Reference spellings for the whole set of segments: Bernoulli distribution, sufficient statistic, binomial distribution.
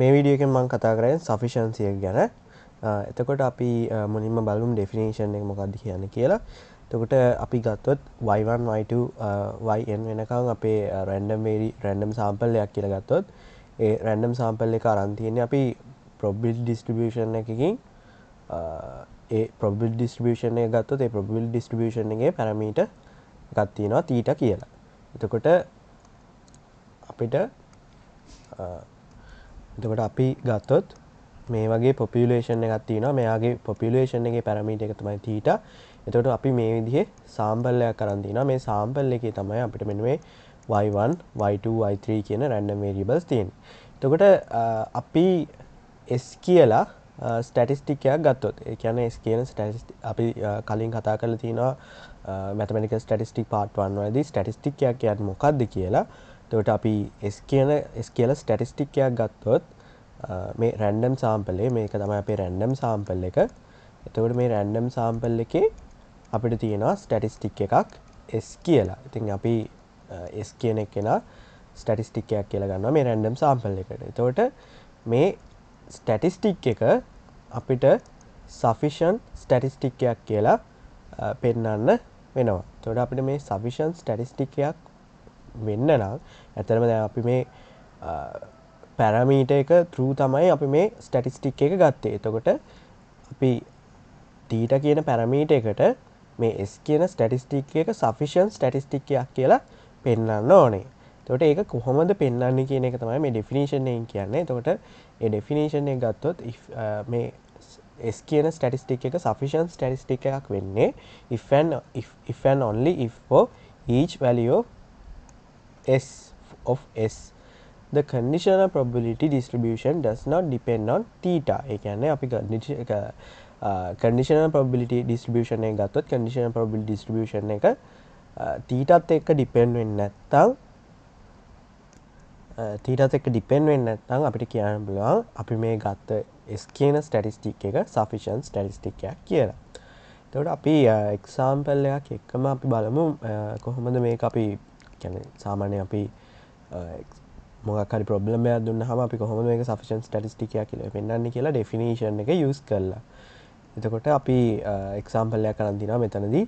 මේ වීඩියෝ එකෙන් මම කතා කරන්නේ sufficiency එක ගැන. එතකොට අපි මුලින්ම බලමු definition එක මොකක්ද කියන්නේ කියලා. එතකොට අපි ගත්තොත් y1 y2 yn වෙනකන් අපේ random sample එකක් කියලා ගත්තොත් ඒ random sample එක අරන් තියෙන්නේ අපි probability distribution එකකින් ඒ probability distribution එක ගත්තොත් ඒ probability distribution එකේ parameter එකක් තියෙනවා theta කියලා. එතකොට අපිට එතකොට අපි ගත්තොත් මේ වගේ population එකක් තියෙනවා මෙයාගේ population එකේ parameter එක තමයි theta. එතකොට අපි මේ විදිහේ sample එකක් අරන් තිනවා මේ sample එකේ තමයි අපිට මෙන්න මේ y1, y2, y3 කියන random variables තියෙන්නේ. එතකොට අපි s කියලා statistic එකක් ගත්තොත් ඒ කියන්නේ s කියන statistic අපි කලින් කතා කරලා තිනවා mathematical statistic part 1 වලදී statistic එකක් කියන්නේ මොකක්ද කියලා. එතකොට අපි s කියලා statistic එකක් ගත්තොත් මේ random sample එක මේක තමයි අපේ random sample එක. එතකොට මේ random sample එකේ අපිට තියෙනවා statistic එකක් s කියලා. ඉතින් අපි s කියන එකේනා statistic එකක් කියලා ගන්නවා මේ random sample එකට. එතකොට මේ statistic එක අපිට sufficient statistic එකක් කියලා පෙන්නන්න වෙනවා. එතකොට අපිට මේ sufficient statistic එකක් වෙන්න නම් ඇත්තටම දැන් අපි මේ parameter එක through තමයි අපි මේ statistic එක ගත්තේ. එතකොට අපි theta කියන parameter එකට මේ s කියන statistic එක sufficient statistic එකක් කියලා පෙන්වන්න ඕනේ. එතකොට ඒක කොහොමද පෙන්වන්නේ කියන එක තමයි මේ definition එකෙන් කියන්නේ. එතකොට මේ definition එක ගත්තොත් මේ s කියන statistic එක sufficient statistic එකක් වෙන්නේ if and only if for each value of s the conditional probability distribution does not depend on theta. ඒ කියන්නේ අපි conditional probability distribution එක ගත්තොත් conditional probability distribution එක thetaත් එක්ක depend වෙන්නේ නැත්නම් අපිට කියන්න පුළුවන් අපි මේ ගත්ත s කියන statistic එක sufficient statistic එකක් කියලා. එතකොට අපි example එකක් එක්කම අපි බලමු කොහොමද මේක අපි කියන්නේ සාමාන්‍ය අපි මොකක් හරි ප්‍රොබ්ලම් එකක් දුන්නාම අපි කොහොමද මේක sufficient statistic එකක් කියලා පෙන්නන්නේ කියලා definition එක use කරලා. එතකොට අපි example එකක් අරන් තිනවා මෙතනදී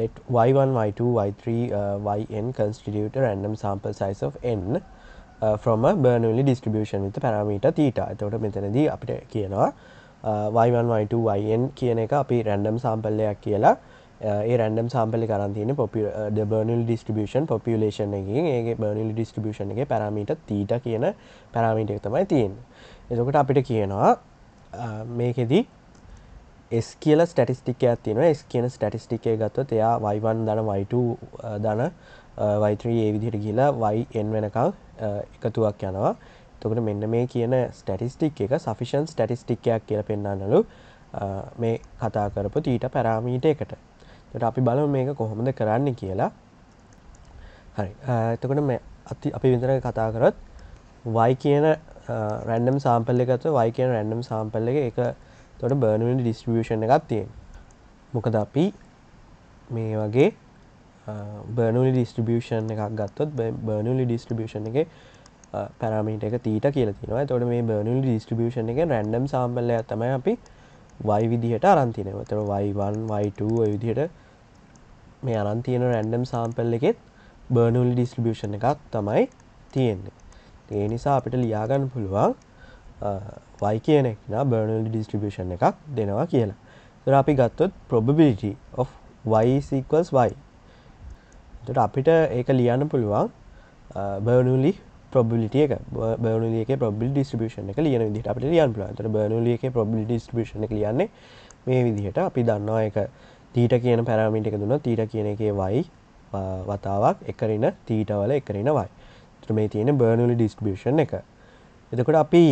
let y1 y2 y3 yn constitute a random sample size of n from a Bernoulli distribution with the parameter theta. එතකොට මෙතනදී අපිට කියනවා y1 y2 yn කියන එක අපි random sample එකක් කියලා ඒ random sample එක අරන් තියෙන්නේ the Bernoulli distribution population එකකින් ඒකේ Bernoulli distribution එකේ parameter theta කියන parameter එක තමයි තියෙන්නේ. එතකොට අපිට කියනවා මේකෙදි s කියලා statistic එකක් තියෙනවා. s කියන statistic එක ගත්තොත් එයා y1 ධන y2 ධන y3 ඒ විදිහට ගිහලා yn වෙනකන් එකතුවක් යනවා. එතකොට මෙන්න මේ කියන statistic එක sufficient statistic එකක් කියලා පෙන්නනලු මේ කතා කරපු theta parameter එකට. එතකොට අපි බලමු මේක කොහොමද කරන්නේ කියලා. හරි. එතකොට මේ අපි විතර කතා කරොත් y කියන random sample එක ගත්තොත් y කියන random sample එක ඒක එතකොට Bernoulli distribution එකක් තියෙනවා. මොකද අපි මේ වගේ Bernoulli distribution එකක් ගත්තොත් Bernoulli distribution එකේ parameter එක theta කියලා තියෙනවා. එතකොට මේ Bernoulli distribution එකේ random sample එක තමයි අපි y විදිහට අරන් තිනවා. එතකොට y1 y2 ඔය විදිහට මේ අරන් තියෙන random sample එකෙත් Bernoulli distribution එකක් තමයි තියෙන්නේ. ඒ නිසා අපිට ලියා ගන්න පුළුවන් y කියන එක නා Bernoulli distribution එකක් දෙනවා කියලා. එතකොට අපි ගත්තොත් probability of y is equals y. එතකොට අපිට ඒක ලියන්න පුළුවන් Bernoulli probability එක. Bernoulli එකේ probability distribution එක ලියන විදිහට අපිට ලියන්න පුළුවන්. එතකොට Bernoulli එකේ probability distribution එක ලියන්නේ මේ විදිහට. අපි දන්නවා ඒක theta කියන parameter එක දුන්නොත් theta කියන එකේ y වතාවක් එකරින theta වල එකරින y. එතකොට මේ තියෙන Bernoulli distribution එක. එතකොට අපි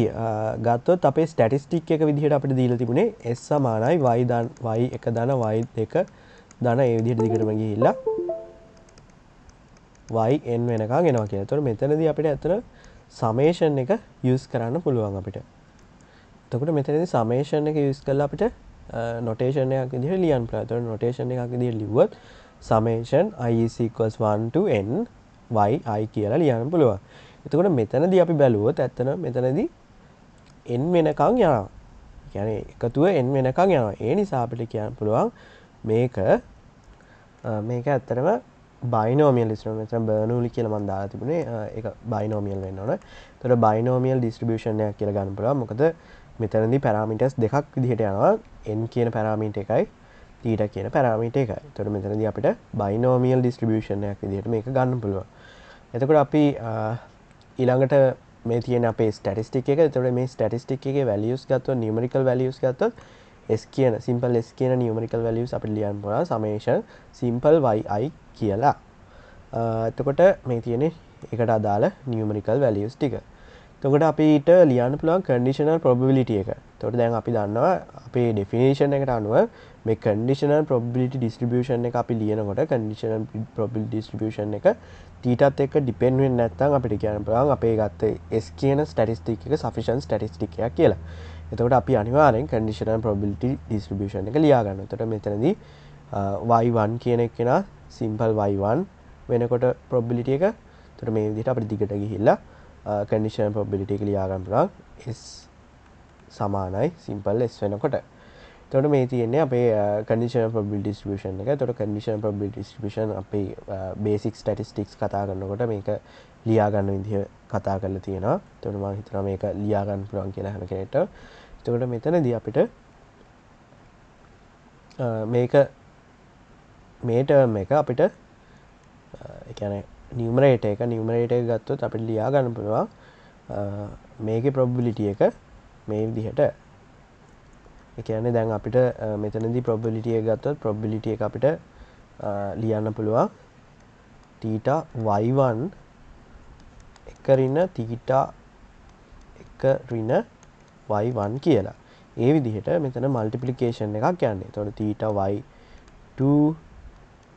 ගත්තොත් අපේ statistic එක විදිහට අපිට දීලා තිබුණේ s සමානයි y1 ධන y2 ධන ඒ විදිහට දිගටම ගිහිල්ලා yn වෙනකන් එනවා කියලා. එතකොට මෙතනදී අපිට ඇත්තට summation එක use කරන්න පුළුවන් අපිට. එතකොට මෙතනදී summation එක use කරලා අපිට notation එකක් විදිහට ලියන්න පුළුවන්. එතකොට notation එකක් විදිහට ලිව්වොත් summation I is equals 1 to n y i කියලා ලියන්න පුළුවන්. එතකොට මෙතනදී අපි බැලුවොත් ඇත්තට මෙතනදී n වෙනකන් යනවා. ඒ කියන්නේ එකතුව n වෙනකන් යනවා. ඒ නිසා අපිට කියන්න පුළුවන් මේක ඇත්තටම binomial distribution. මෙතන බර්නූලි කියලා මම දාලා තිබුණේ ඒක binomial වෙන්න ඕන. ඒතර binomial distribution එකක් කියලා ගන්න පුළුවන්. මොකද මෙතනදී parameters දෙකක් විදිහට යනවා. n කියන parameter එකයි theta කියන parameter එකයි. ඒතර මෙතනදී අපිට binomial distribution එකක් විදිහට මේක ගන්න පුළුවන්. එතකොට අපි ඊළඟට මේ තියෙන අපේ ස්ටැටිස්ටික් එක. ඒතකොට මේ ස්ටැටිස්ටික් එකේ values ගත්තොත් numerical values ගත්තොත් s කියන simple s කියන numerical values අපිට ලියන්න පුළුවන් summation simple yi කියලා. එතකොට මේ තියෙන එකට අදාළ numerical values ටික. එතකොට අපිට ලියන්න පුළුවන් conditional probability එක. එතකොට දැන් අපි දන්නවා අපේ definition එකට අනුව මේ conditional probability distribution එක අපි ලියනකොට conditional probability distribution එක තීටාත් එක්ක depend වෙන්නේ නැත්නම් අපිට කියන්න පුළුවන් අපේ ගත්ත s කියන statistic එක sufficient statistic එකක් කියලා. එතකොට අපි අනිවාර්යෙන් conditional probability distribution එක ලියා ගන්නවා. එතකොට මෙතනදී y1 කියන එක නා simple y1 වෙනකොට probability එක. එතකොට මේ විදිහට අපිට දිගට ගිහිල්ලා conditional probability එක ලියා ගන්න පුළුවන් s සමානයි simple s වෙනකොට. එතකොට මේ තියෙන්නේ අපේ conditional probability distribution එක. එතකොට conditional probability distribution අපේ basic statistics කතා කරනකොට මේක ලියා ගන්න විදිහ කතා කරලා තියෙනවා. එතකොට මම හිතනවා මේක ලියා ගන්න පුළුවන් කියලා හැම කෙනෙක්ට. එතකොට මෙතනදී අපිට මේ term එක අපිට ඒ කියන්නේ numerator එක ගත්තොත් අපිට ලියා ගන්න පුළුවන් මේකේ probability එක මේ විදිහට. ඒ කියන්නේ දැන් අපිට මෙතනදී probability එක ගත්තොත් probability එක අපිට ලියන්න පුළුවන් theta y1 එක ඍණ theta එක ඍණ y1 කියලා. ඒ විදිහට මෙතන multiplication එකක් යන්නේ. එතකොට theta y2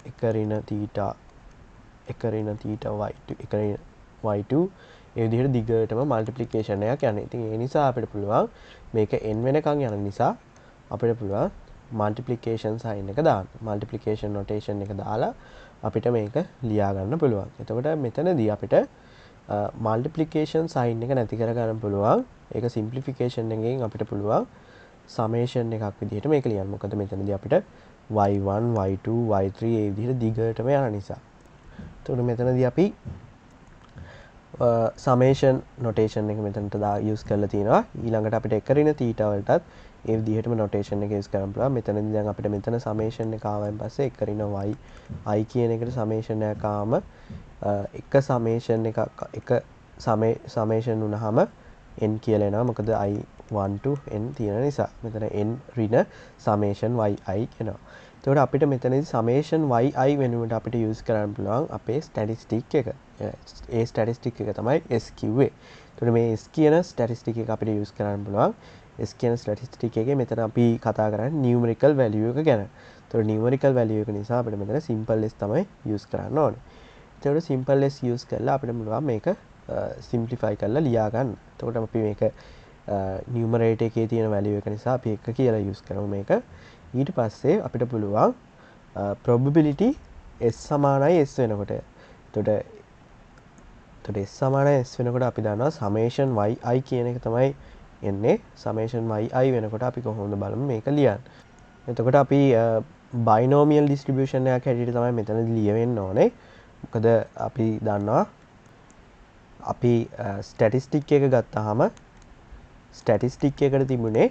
එක ඍණ theta එක ඍණ theta y2 එක ඍණ y2 ඒ විදිහට දිගටම multiplication එකක් යන්නේ. ඉතින් ඒ නිසා අපිට පුළුවන් මේක n වෙනකන් යන නිසා අපිට පුළුවන් multiplication sign එක දාන්න. multiplication notation එක දාලා අපිට මේක ලියා ගන්න පුළුවන්. එතකොට මෙතනදී අපිට multiplication sign එක නැති කර ගන්න පුළුවන්. ඒක simplification එකෙන් අපිට පුළුවන් summation එකක් විදිහට මේක ලියන්න. මොකද මෙතනදී අපිට y1 y2 y3 ඒ විදිහට දිගටම යන නිසා. එතකොට මෙතනදී අපි summation notation එක මෙතනට use කරලා තිනවා. ඊළඟට අපිට එක ඍණ theta වලටත් ඒ විදිහටම notation එක use කරන්න පුළුවන්. මෙතනදී දැන් අපිට මෙතන summation එක ආවයින් පස්සේ එක ඍණ yi කියන එකට summation එකක් ආවම එක summation වුණාම n කියලා එනවා. මොකද i1 to n තියෙන නිසා. මෙතන n ඍණ summation yi කියනවා. එතකොට අපිට මෙතනදී summation yi වෙනුවට අපිට use කරන්න පුළුවන් අපේ statistic එක. ඒ statistic එක තමයි s කිව්වේ. එතකොට මේ s කියන statistic එක අපිට use කරන්න පුළුවන්. s කියන statistic එකේ මෙතන අපි කතා කරන්නේ numerical value එක ගැන. එතකොට numerical value එක නිසා අපිට මෙතන simple s තමයි use කරන්න ඕනේ. එතකොට simple s use කරලා අපිට පුළුවන් මේක simplify කරලා ලියා ගන්න. එතකොට අපි මේක numerator එකේ තියෙන value එක නිසා අපි 1 කියලා use කරමු මේක. ඊට පස්සේ අපිට පුළුවන් probability s සමානයි s වෙනකොට. එතකොට s සමානයි s වෙනකොට අපි දන්නවා summation yi කියන එක තමයි එන්නේ. summation yi වෙනකොට අපි කොහොමද බලමු මේක ලියන්න. එතකොට අපි binomial distribution එකක් හැටියට තමයි මෙතනදී ලියවෙන්න ඕනේ. මොකද අපි දන්නවා අපි statistic එක ගත්තාම statistic එකට තිබුණේ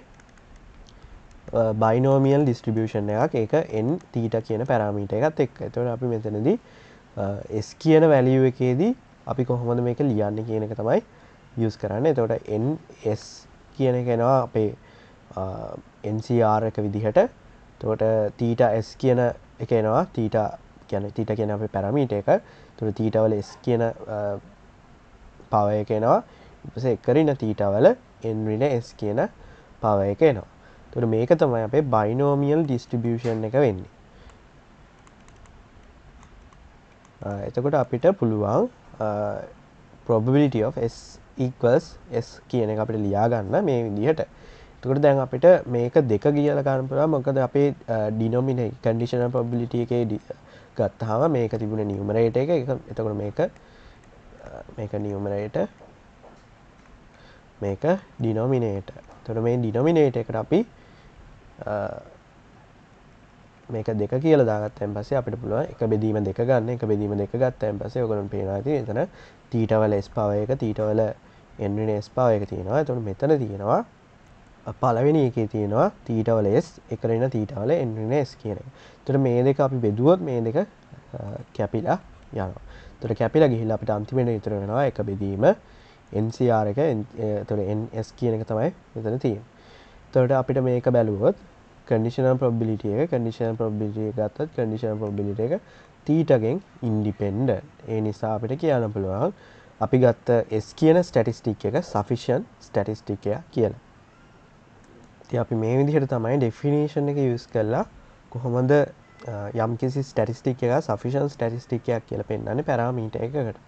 binomial distribution එකක්. ඒක n theta කියන parameter එකත් එක්ක. එතකොට අපි මෙතනදී s කියන value එකේදී අපි කොහොමද මේක ලියන්නේ කියන එක තමයි use කරන්නේ. එතකොට n s කියන එක එනවා අපේ ncr එක විදිහට. එතකොට theta s කියන එක එනවා theta කියන්නේ අපේ parameter එක. එතකොට theta වල s කියන power එක එනවා. ඊට පස්සේ එක ඍණ theta වල n ඍණ s කියන power එක එනවා. එතකොට මේක තමයි අපේ binomial distribution එක වෙන්නේ. එතකොට අපිට පුළුවන් probability of s equals s කියන එක අපිට ලියා ගන්න මේ විදිහට. එතකොට දැන් අපිට මේක දෙක කියලා ගන්න පුළුවන්. මොකද අපේ denominator conditional probability එකේ ගත්තාම මේක තිබුණේ numerator එක. එතකොට මේක numerator මේක denominator. එතකොට මේ denominator එකට අපි මේක 2 කියලා දාගත්තාන් පස්සේ අපිට පුළුවන් එක බෙදීම 2 ගන්න. එක බෙදීම 2 ගත්තාන් පස්සේ ඔයගොල්ලෝ පේනවා ඇති එතන theta වල s power එක theta වල n වෙන s power එක තියෙනවා. එතකොට මෙතන තියෙනවා පළවෙනි එකේ තියෙනවා theta වල s එකට එන theta වල n වෙන s කියන එක. එතකොට මේ දෙක අපි බෙදුවොත් මේ දෙක කැපිලා යනවා. එතකොට කැපිලා ගිහිල්ලා අපිට අන්තිමේට ඉතුරු වෙනවා එක බෙදීම ncr එක එතකොට ns කියන එක තමයි මෙතන තියෙන්නේ. එතකොට අපිට මේක බලුවොත් conditional probability එක ගත්තත් conditional probability එක theta ගෙන් independent. ඒ නිසා අපිට කියන්න පුළුවන් අපි ගත්ත s කියන statistic එක sufficient statistic එක කියලා. ඉතින් අපි මේ විදිහට තමයි definition එක use කරලා කොහොමද යම්කිසි statistic එක sufficient statistic එකක් කියලා පෙන්නන්නේ parameter එකකට.